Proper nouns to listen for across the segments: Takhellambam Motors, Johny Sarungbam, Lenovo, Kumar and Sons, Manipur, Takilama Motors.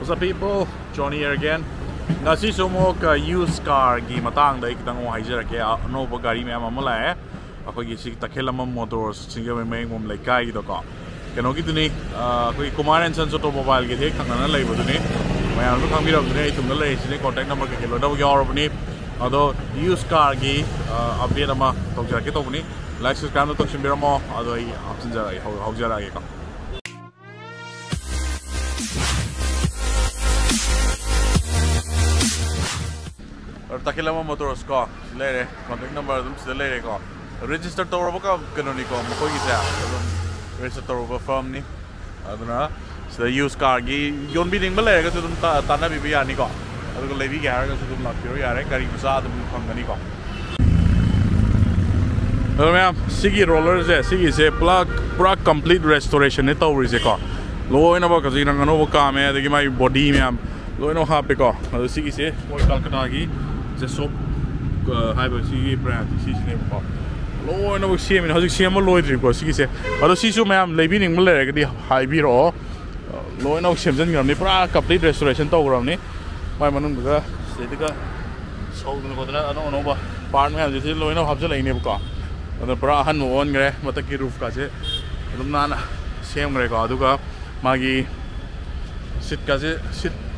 What's up, people? Johnny here again. Nasi sumok used car gi matang dai kitang wai jara ke no ba gari me amam la hai. Akoi gi sik takhelam motors singa me ngom lai kai gi doka. Keno gi tuni koi Kumar and Sons automobile gi the khana lai bu tuni. Mai alu kham gi rob tuni tum lai sine contact number ke lo da gi aur apni ado used car gi update ama tok jara ke to buni. Like subscribe to tok simbira mo ado ai option jara hau jara ge ka. Takilama Motors ko lere contact number dum se lere ko register toroba ka kanoni ko ko gisa register toroba firm ni aduna se use car gi yon bi ding ba lere ka dum tana bi bi ani ko adun le bi ga ka dum la piro yare gari busa dum phangani ko ma'am sigi rollers e sigi se plug complete restoration ni tawri se ko loina ba ka jina ngano ba ka me de gi mai body me am loina hape ko adu sigi se koi kalkata gi the soap hybrid brand she name ko lo no shame in hojik shame lo idri ko she se ado she so ma'am lebining mul le gadi hybrid ro lo no shame jan gram ni pura complete restoration to gram ni mai manun ga sedika so dun ko dana ano no ba part ma'am je lo no hab je lai ne ko ado pura han on gre mata ki roof ka je dum na shame gre ko adu ka magi sit ka je sit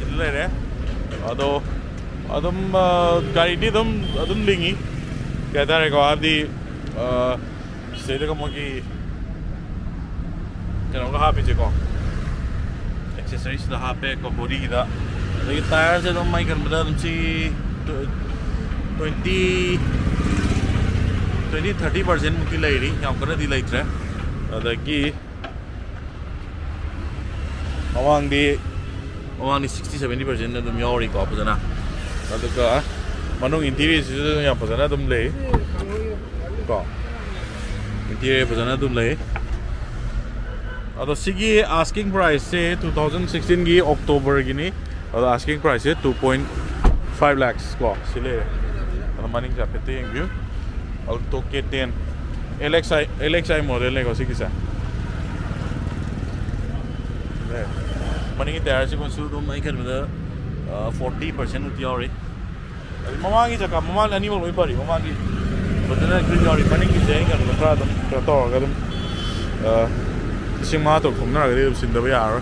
silai re ado adum karidi adum lingi kehta hai ko abdi sele ko mogi kano ha piche ko accessories da ha pe ko body da ye tire se dum mai kan badam si 20-30% muki lai ri yam kara di lai tra da ki awang di 60-70% adum yauri ko apana aduka manung interior sisu ya pasana dum le ko interior pasana dum le ado sigi asking price se 2016 gi October gini ado asking price se 2.5 lakhs ko sile maning ja pete view Alto KTN LXi model ne ko sigi sa maning tayar se konsul dum mai kan da 40% with your Mamagi Taka, Maman animal with body, Mamagi. But then I could already panic is saying, and the Pratum, Simato from Narratives in the VR.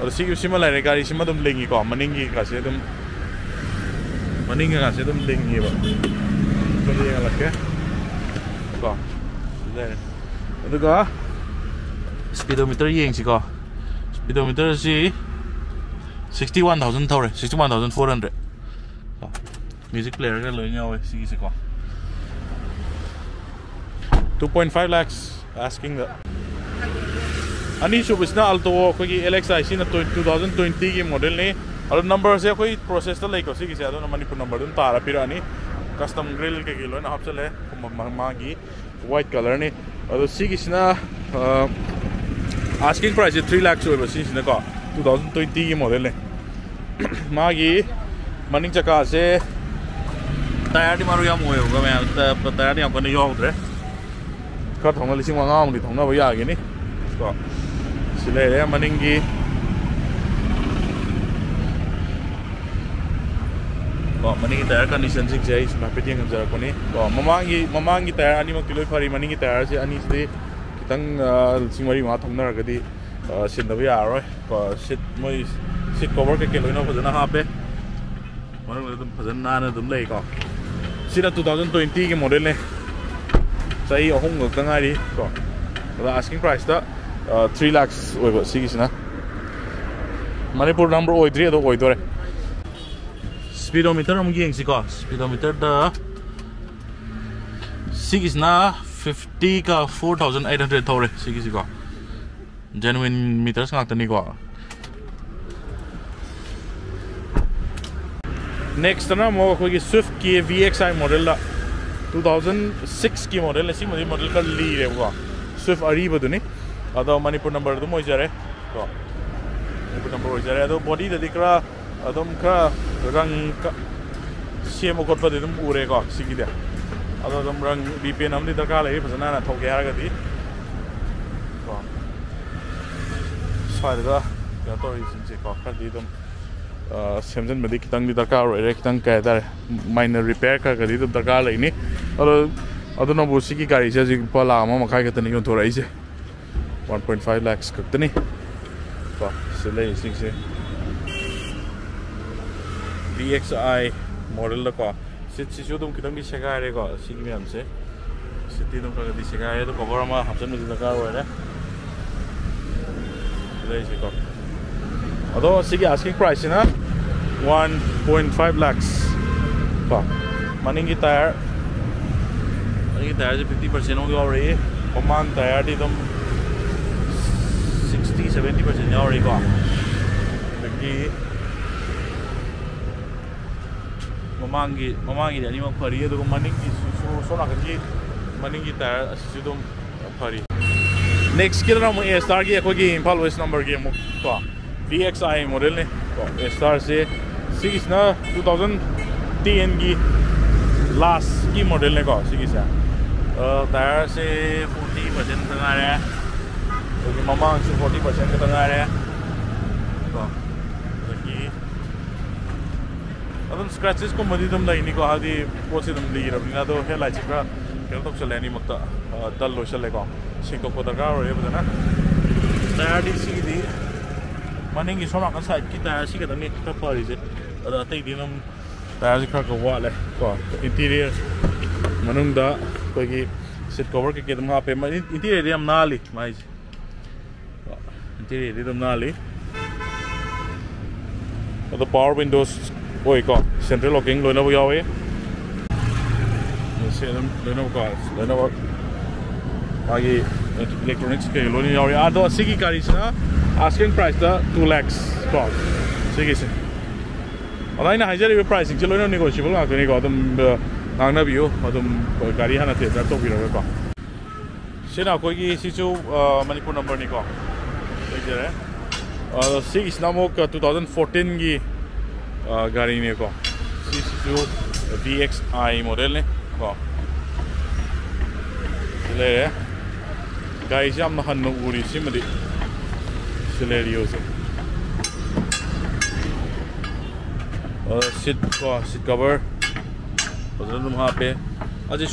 I'll see you similar regarding Simadum Lingi, Maningi Casetum Maninga Casetum Lingi. The car speedometer Yangsica speedometer C. 61,000 thore, 61,400. Music player, 2.5 lakhs asking the Anishu Visna Alto LXi 2020 model ne. Aur number se koi process to like se kisi adon Manipur number dun tara pirani custom grill ke kilo na option hai magi white color ne. Aur se kisna asking price 3 lakhs hoye se kisna ka 2020 model ne. Magi maning chaka se tayari maru yam hoye hoga main tayari apne yok re khat homa lising wanga amli thongna ba ya gini to sile re maning gi to maning tayar condition sik jai mapeti ngam jara koni to mamangi tayar ani mak kiloi phari maning tayar se ani se kitang singmari ma thongna ra gadi sit da ya ro ko sit cover ke loina phajana ha pe manu dum phajana na dum le ko sira 2020 ke model ne sai ahum ko tangari ko the asking price da 3 lakhs oiba sigisna Manipur number oidri do oidore speedometer am gi engsi ko speedometer da sigisna 50 ka 4800 thore sigisi ko genuine meters ngak tani ko Next na mo ko Swift ki VXi model la 2006 ki model esi model ka li re ko Swift ari badu ni ado Manipur number du moi jare ko Manipur number oi jare ado body da dikra adom kha rang ka sem ko pade dum ure ko sigi da ado dum rang bp nam ni darkar le phasana na thok ya ga di ko sai da ga to is je ko kha di dum Samson Medic Tang the car, erect and minor repair cargadid of the car lane. Although no Busiki carriage as you call a mama cargatan to raise 1.5 lakhs company. VXi model the car. Sits you don't get me Sagarego, Sigmiam say. Sitting on the Sagar, the Coverama, Hamson is the car where. Although the asking price is 1.5 lakhs. Manning tire. Manning tire is 50% already. Command tire is 60-70% already. Manning tire is next, we start the Impal West number game. VXi model ne star se 6 na 2010 ki last ki model ne ko sigis ya tire se 40% tang aa raha hai to mama se 40% tang aa raha hai ko ki adum scratches ko madi dum laini ko hadi posi dum li ra bina to helai chikra kel tok chale ni makta dal lo chale ko singko ko darga aur ye bana tire di si di Manning is from a side kit. I see the next couple is it. I take them as a crack of wallet. Interior Manunda, Puggy, sit cover, get them up. Interior Nali, my interior Nali. The power windows, central locking, Lenovo Yahweh. You see them, Lenovo cars, Lenovo electronics, Lenovo Yahweh. Are those Sigi cars? Asking price the 2 lakhs cost. Sige sir. Alai na higher review pricing chalo no negotiable na kuni ko adum nangna biu adum gari hana the that to biro ko. Sina ko gi sichu Manipur number ni ko. Sige sir. Sig isnamok 2014 gi gari ni ko. Sichu VXi model ne ko. Sile guys jam na hanu uri simadi. Seat cover. Power windows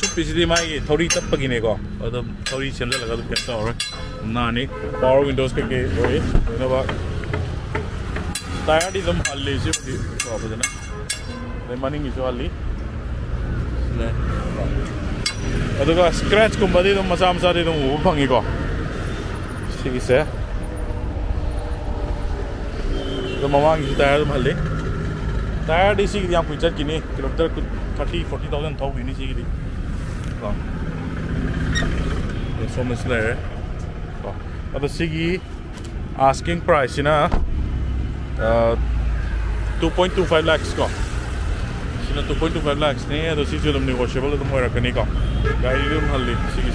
scratch the Mamang is tired of Malay. Tired is the young Pucha Guinea, kilometer 30-40,000 top in his city. So much there. But the Siggy asking price in a 2.25 lakhs. 2.25 lakhs near the Sigilum negotiable at the Moracanica. Guided Malay Siggy.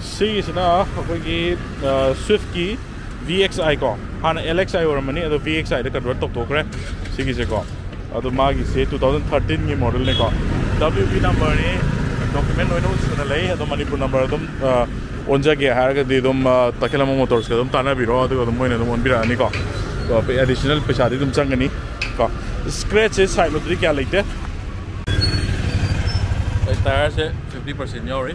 Siggy is now a Swift key. VXi ko han LXi or mani ado VXi de convert top thokre sigi se ko ado magi se 2013 ni model ne ko WP number ni document no suna lei ado Manipur number dum onja ge har ga de dum takelama motors ga dum tana biro ado dum moina dum on bira ni ko to additional paisa de dum changani ko scratches side lo de kya leite tire se 50% yori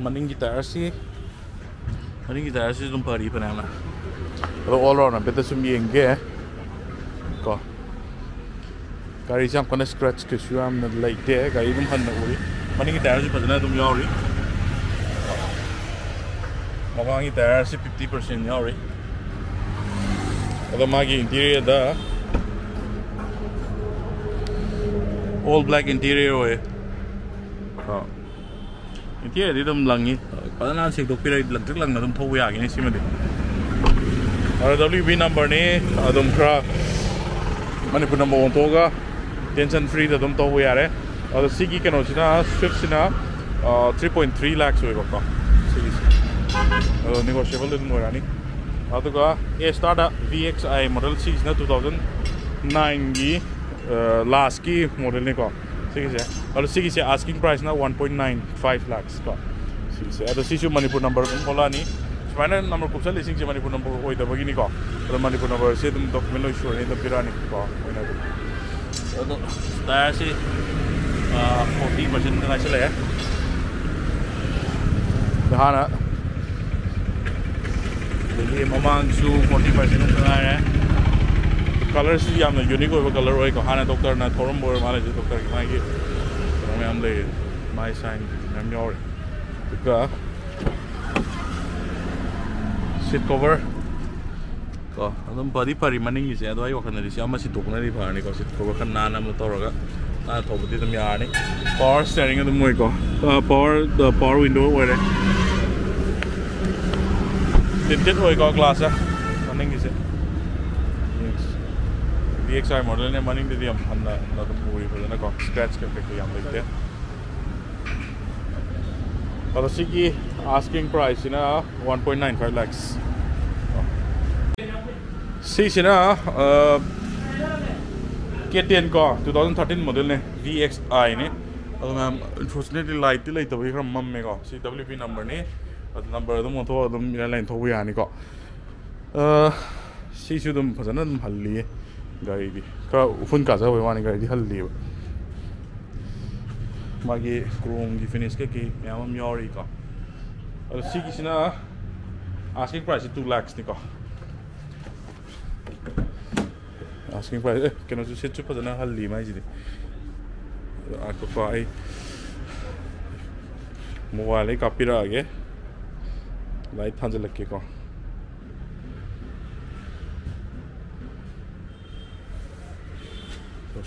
maningi tire se I think it's a party panama. All around a better swim being gay. Go. Carry some kind of scratch because you am not like there. I even had no way. Money it has but another yori. Among it, there are 50% yori. The Maggie interior, the all black interior way. Oh. Interior didn't lungy. I think the period electric lung doesn't WB number Manipur number one toga tension free the dum to we are or the Sigi can also strips in a 3.3 lakhs we got negotiable in Morani. Aduga a startup VXI model season 2009 last key model Nico. Sigi say asking price now 1.95 lakhs. The Sisu Manipur number Polani. Final number of listing the Manipur number with the Baginico, the Manipur number, say them document show in the Pirani. That's 40% actually. The Hana Momansu 40% of the colors. I'm the unique over color like Hana Doctor Natorum or Manager Doctor. I'm late. My sign, I'm your seat cover. So, I'm body money is otherwise. I can see how much it took me because it covered Nana Motoroga. I thought it was power steering at the Moiko. The power window where it did work out glass. Running is it? Yes. VXI model and money did the movie for the scratch completely. But the asking price is 1.95 lakhs. This is K10 car 2013 model VXI. Unfortunately, light is not available from mum. This is WP number. The number is not available. This is the Halle Guide. Magi chrome finish key, Yamam Yorika. The Sikisina asking price is 2 lakhs. Nico asking price cannot you sit to Pazana Halli, my city. Akofai Moale Kapirage Light Hanzela Kiko.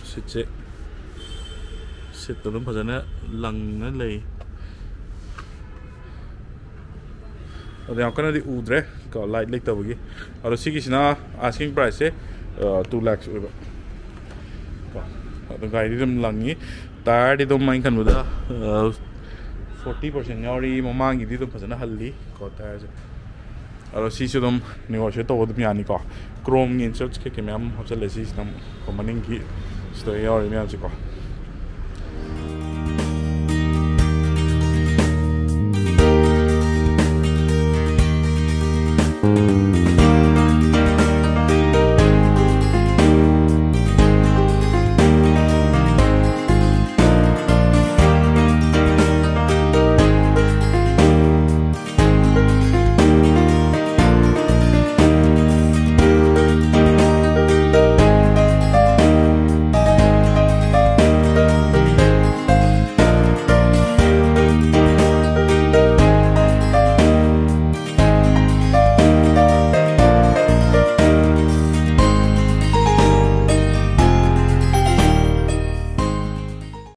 Sits it. Sit the room Pazana Langley. The Akana Udre, called Light Lake Tabugi. Or the Sikisna asking price, 2 lakhs. The guy didn't lungy, tired it don't mind with 40% Yori, Momangi did the Pazana Halli, got tired. Or Sisudum negotiator with Mianico. Chrome inserts Kikimam of the Lessis, Commanding Key, Story or Mianzico.